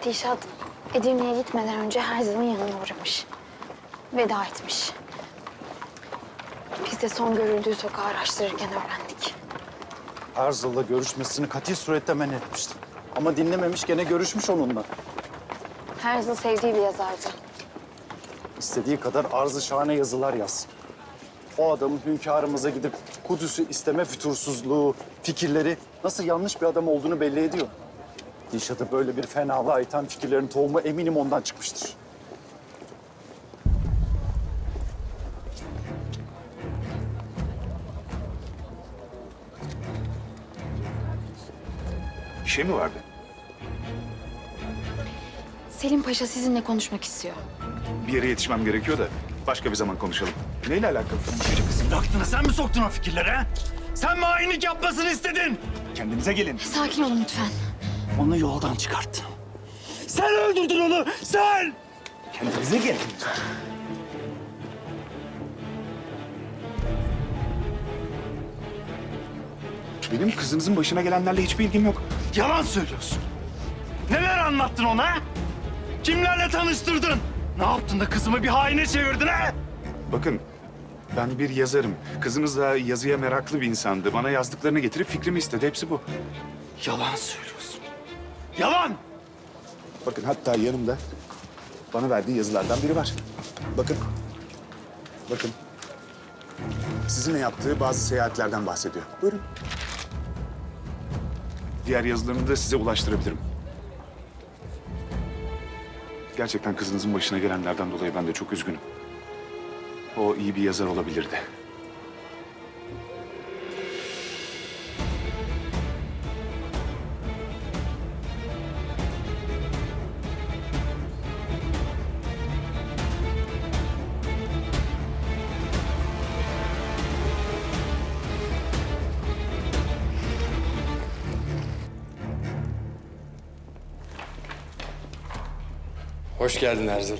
Tişat Edirne'ye gitmeden önce Herzl'ın yanına uğramış. Veda etmiş. Biz de son görüldüğü sokağı araştırırken öğrendik. Herzl'la görüşmesini katil surette men etmiştim. Ama dinlememiş, gene görüşmüş onunla. Herzl sevdiği bir yazardı. İstediği kadar arzı şahane yazılar yazsın. O adamın hünkârımıza gidip Kudüs'ü isteme fütursuzluğu, fikirleri nasıl yanlış bir adam olduğunu belli ediyor. Dişat'a böyle bir fenalığa iten fikirlerin tohumu eminim ondan çıkmıştır. Bir şey mi vardı? Selim Paşa sizinle konuşmak istiyor. Bir yere yetişmem gerekiyor da başka bir zaman konuşalım. Neyle alakalı? Kızın aklına sen mi soktun o fikirleri ha? Sen mi hainlik yapmasını istedin? Kendinize gelin. Sakin olun lütfen. Onu yoldan çıkarttın. Sen öldürdün onu, sen! Kendinize gelin. Benim kızınızın başına gelenlerle hiçbir ilgim yok. Yalan söylüyorsun. Neler anlattın ona? Kimlerle tanıştırdın? Ne yaptın da kızımı bir haine çevirdin ha? Bakın, ben bir yazarım. Kızınız da yazıya meraklı bir insandı. Bana yazdıklarını getirip fikrimi istedi. Hepsi bu. Yalan söylüyorsun. Yalan! Bakın hatta yanımda bana verdiği yazılardan biri var. Bakın. Bakın. Sizinle yaptığı bazı seyahatlerden bahsediyor. Buyurun. Diğer yazılarını da size ulaştırabilirim. Gerçekten kızınızın başına gelenlerden dolayı ben de çok üzgünüm. O iyi bir yazar olabilirdi. Hoş geldin Herzl.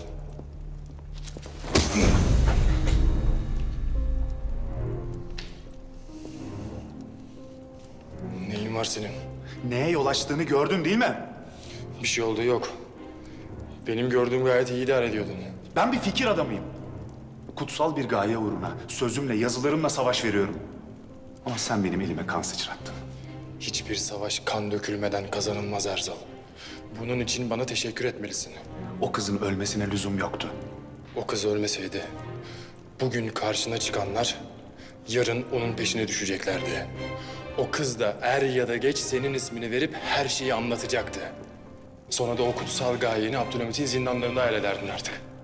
Neyin var senin? Neye yol açtığını gördün değil mi? Bir şey olduğu yok. Benim gördüğüm gayet iyi idare ediyordun. Ben bir fikir adamıyım. Kutsal bir gaye uğruna sözümle, yazılarımla savaş veriyorum. Ama sen benim elime kan sıçrattın. Hiçbir savaş kan dökülmeden kazanılmaz Herzl. Bunun için bana teşekkür etmelisin. O kızın ölmesine lüzum yoktu. O kız ölmeseydi bugün karşına çıkanlar yarın onun peşine düşeceklerdi. O kız da er ya da geç senin ismini verip her şeyi anlatacaktı. Sonra da o kutsal gayeni Abdülhamid'in zindanlarında hayal ederdin artık.